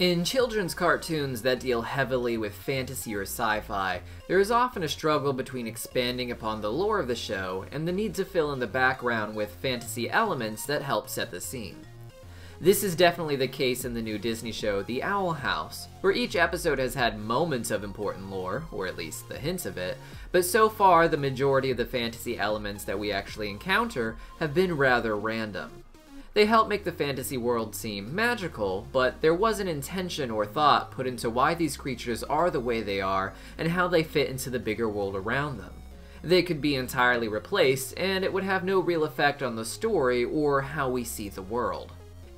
In children's cartoons that deal heavily with fantasy or sci-fi, there is often a struggle between expanding upon the lore of the show and the need to fill in the background with fantasy elements that help set the scene. This is definitely the case in the new Disney show The Owl House, where each episode has had moments of important lore, or at least the hints of it, but so far the majority of the fantasy elements that we actually encounter have been rather random. They help make the fantasy world seem magical, but there was an intention or thought put into why these creatures are the way they are and how they fit into the bigger world around them. They could be entirely replaced, and it would have no real effect on the story or how we see the world.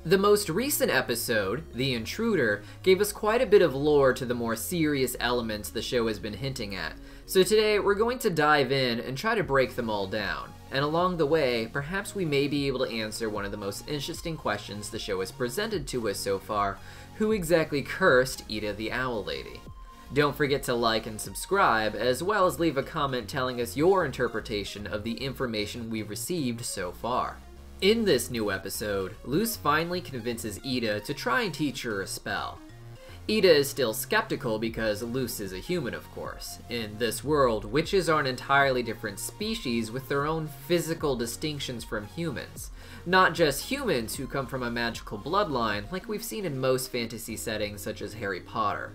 The most recent episode, The Intruder, gave us quite a bit of lore to the more serious elements the show has been hinting at, so today we're going to dive in and try to break them all down. And along the way, perhaps we may be able to answer one of the most interesting questions the show has presented to us so far: who exactly cursed Eda the Owl Lady? Don't forget to like and subscribe, as well as leave a comment telling us your interpretation of the information we've received so far. In this new episode, Luz finally convinces Eda to try and teach her a spell. Eda is still skeptical because Luz is a human, of course. In this world, witches are an entirely different species with their own physical distinctions from humans. Not just humans who come from a magical bloodline like we've seen in most fantasy settings such as Harry Potter.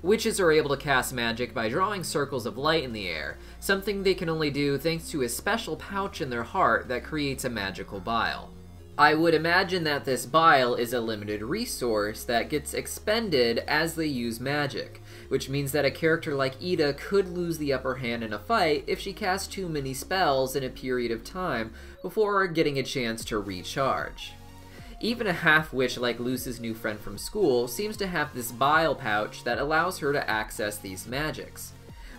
Witches are able to cast magic by drawing circles of light in the air, something they can only do thanks to a special pouch in their heart that creates a magical vial. I would imagine that this bile is a limited resource that gets expended as they use magic, which means that a character like Eda could lose the upper hand in a fight if she casts too many spells in a period of time before getting a chance to recharge. Even a half-witch like Luz's new friend from school seems to have this bile pouch that allows her to access these magics.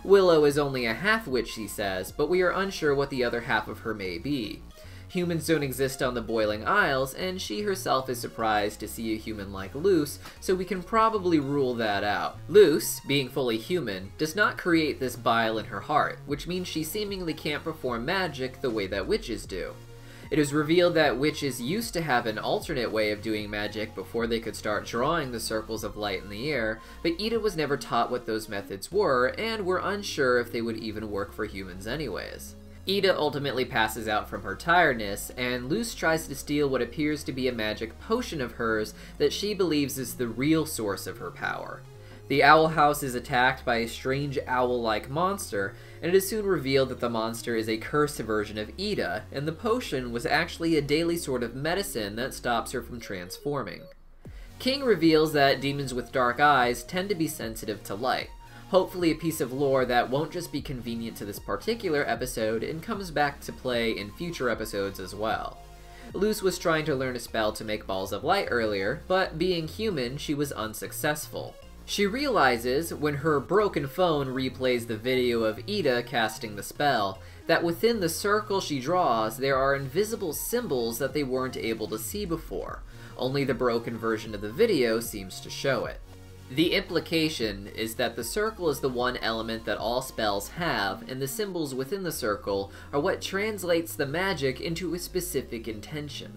Willow is only a half-witch, she says, but we are unsure what the other half of her may be. Humans don't exist on the Boiling Isles, and she herself is surprised to see a human like Luz, so we can probably rule that out. Luz, being fully human, does not create this bile in her heart, which means she seemingly can't perform magic the way that witches do. It is revealed that witches used to have an alternate way of doing magic before they could start drawing the circles of light in the air, but Eda was never taught what those methods were, and we're unsure if they would even work for humans anyways. Eda ultimately passes out from her tiredness, and Luz tries to steal what appears to be a magic potion of hers that she believes is the real source of her power. The Owl House is attacked by a strange owl-like monster, and it is soon revealed that the monster is a cursed version of Eda, and the potion was actually a daily sort of medicine that stops her from transforming. King reveals that demons with dark eyes tend to be sensitive to light. Hopefully a piece of lore that won't just be convenient to this particular episode and comes back to play in future episodes as well. Luz was trying to learn a spell to make balls of light earlier, but being human, she was unsuccessful. She realizes, when her broken phone replays the video of Eda casting the spell, that within the circle she draws there are invisible symbols that they weren't able to see before. Only the broken version of the video seems to show it. The implication is that the circle is the one element that all spells have, and the symbols within the circle are what translates the magic into a specific intention.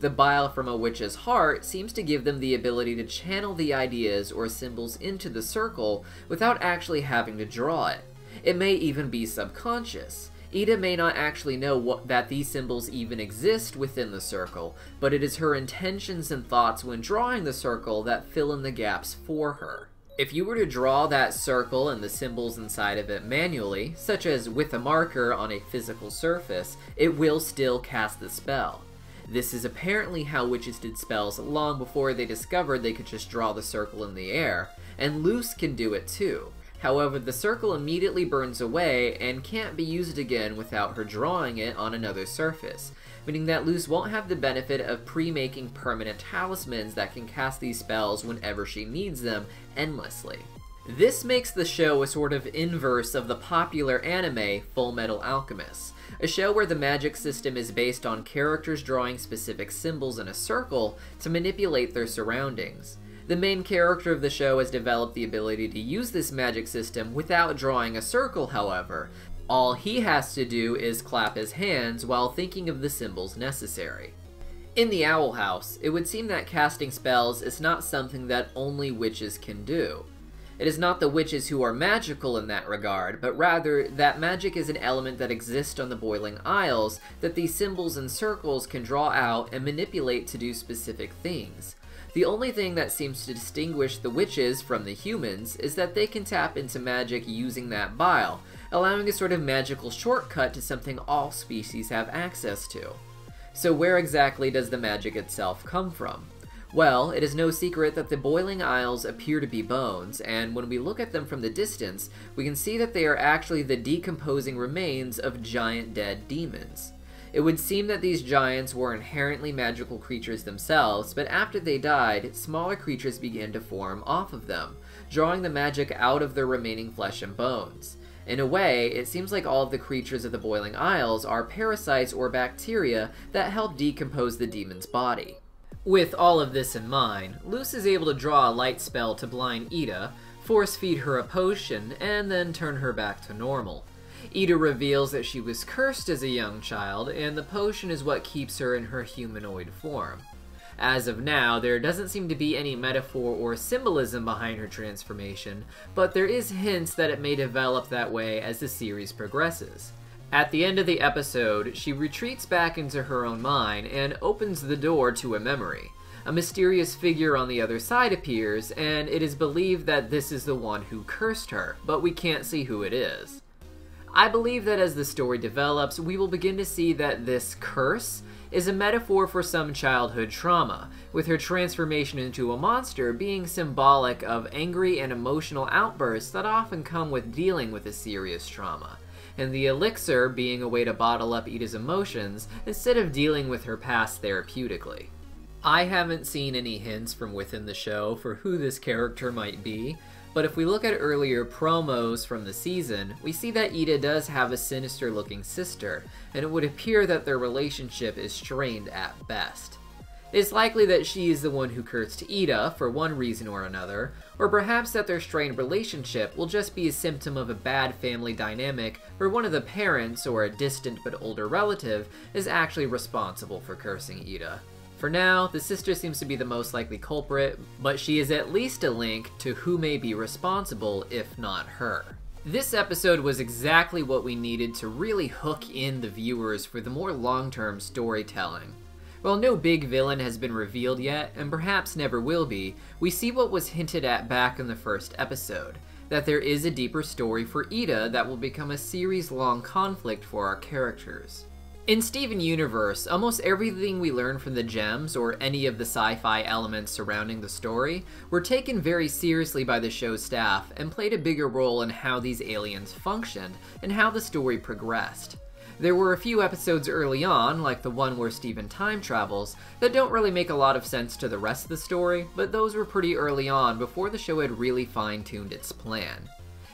The bile from a witch's heart seems to give them the ability to channel the ideas or symbols into the circle without actually having to draw it. It may even be subconscious. Eda may not actually know that these symbols even exist within the circle, but it is her intentions and thoughts when drawing the circle that fill in the gaps for her. If you were to draw that circle and the symbols inside of it manually, such as with a marker on a physical surface, it will still cast the spell. This is apparently how witches did spells long before they discovered they could just draw the circle in the air, and Luz can do it too. However, the circle immediately burns away and can't be used again without her drawing it on another surface, meaning that Luz won't have the benefit of pre-making permanent talismans that can cast these spells whenever she needs them endlessly. This makes the show a sort of inverse of the popular anime Fullmetal Alchemist, a show where the magic system is based on characters drawing specific symbols in a circle to manipulate their surroundings. The main character of the show has developed the ability to use this magic system without drawing a circle, however. All he has to do is clap his hands while thinking of the symbols necessary. In the Owl House, it would seem that casting spells is not something that only witches can do. It is not the witches who are magical in that regard, but rather that magic is an element that exists on the Boiling Isles that these symbols and circles can draw out and manipulate to do specific things. The only thing that seems to distinguish the witches from the humans is that they can tap into magic using that bile, allowing a sort of magical shortcut to something all species have access to. So where exactly does the magic itself come from? Well, it is no secret that the Boiling Isles appear to be bones, and when we look at them from the distance, we can see that they are actually the decomposing remains of giant dead demons. It would seem that these giants were inherently magical creatures themselves, but after they died, smaller creatures began to form off of them, drawing the magic out of their remaining flesh and bones. In a way, it seems like all of the creatures of the Boiling Isles are parasites or bacteria that help decompose the demon's body. With all of this in mind, Luz is able to draw a light spell to blind Eda, force feed her a potion, and then turn her back to normal. Eda reveals that she was cursed as a young child, and the potion is what keeps her in her humanoid form. As of now, there doesn't seem to be any metaphor or symbolism behind her transformation, but there is hints that it may develop that way as the series progresses. At the end of the episode, she retreats back into her own mind and opens the door to a memory. A mysterious figure on the other side appears, and it is believed that this is the one who cursed her, but we can't see who it is. I believe that as the story develops, we will begin to see that this curse is a metaphor for some childhood trauma, with her transformation into a monster being symbolic of angry and emotional outbursts that often come with dealing with a serious trauma, and the elixir being a way to bottle up Eda's emotions instead of dealing with her past therapeutically. I haven't seen any hints from within the show for who this character might be, but if we look at earlier promos from the season, we see that Eda does have a sinister-looking sister, and it would appear that their relationship is strained at best. It's likely that she is the one who cursed Eda for one reason or another, or perhaps that their strained relationship will just be a symptom of a bad family dynamic where one of the parents, or a distant but older relative, is actually responsible for cursing Eda. For now, the sister seems to be the most likely culprit, but she is at least a link to who may be responsible, if not her. This episode was exactly what we needed to really hook in the viewers for the more long-term storytelling. While no big villain has been revealed yet, and perhaps never will be, we see what was hinted at back in the first episode, that there is a deeper story for Eda that will become a series-long conflict for our characters. In Steven Universe, almost everything we learn from the gems, or any of the sci-fi elements surrounding the story, were taken very seriously by the show's staff and played a bigger role in how these aliens functioned and how the story progressed. There were a few episodes early on, like the one where Steven time travels, that don't really make a lot of sense to the rest of the story, but those were pretty early on before the show had really fine-tuned its plan.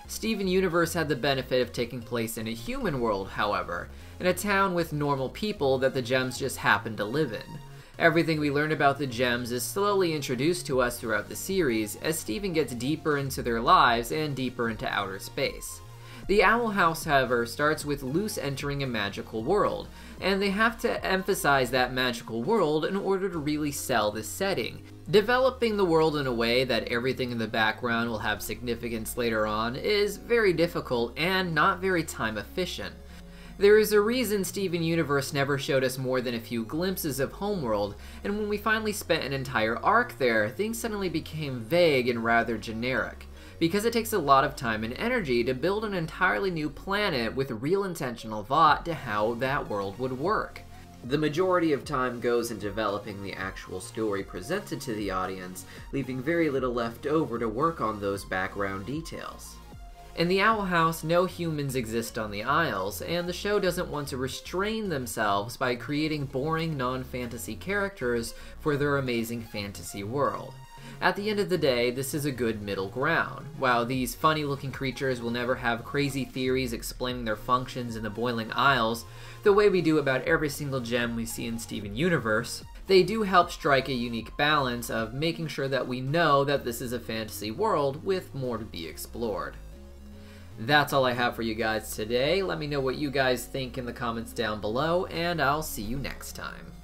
Steven Universe had the benefit of taking place in a human world, however, in a town with normal people that the gems just happened to live in. Everything we learn about the gems is slowly introduced to us throughout the series as Steven gets deeper into their lives and deeper into outer space. The Owl House, however, starts with Luz entering a magical world, and they have to emphasize that magical world in order to really sell the setting. Developing the world in a way that everything in the background will have significance later on is very difficult and not very time efficient. There is a reason Steven Universe never showed us more than a few glimpses of Homeworld, and when we finally spent an entire arc there, things suddenly became vague and rather generic, because it takes a lot of time and energy to build an entirely new planet with real intentional thought to how that world would work. The majority of time goes in developing the actual story presented to the audience, leaving very little left over to work on those background details. In the Owl House, no humans exist on the Isles, and the show doesn't want to restrain themselves by creating boring non-fantasy characters for their amazing fantasy world. At the end of the day, this is a good middle ground. While these funny-looking creatures will never have crazy theories explaining their functions in the Boiling Isles, the way we do about every single gem we see in Steven Universe, they do help strike a unique balance of making sure that we know that this is a fantasy world with more to be explored. That's all I have for you guys today. Let me know what you guys think in the comments down below, and I'll see you next time.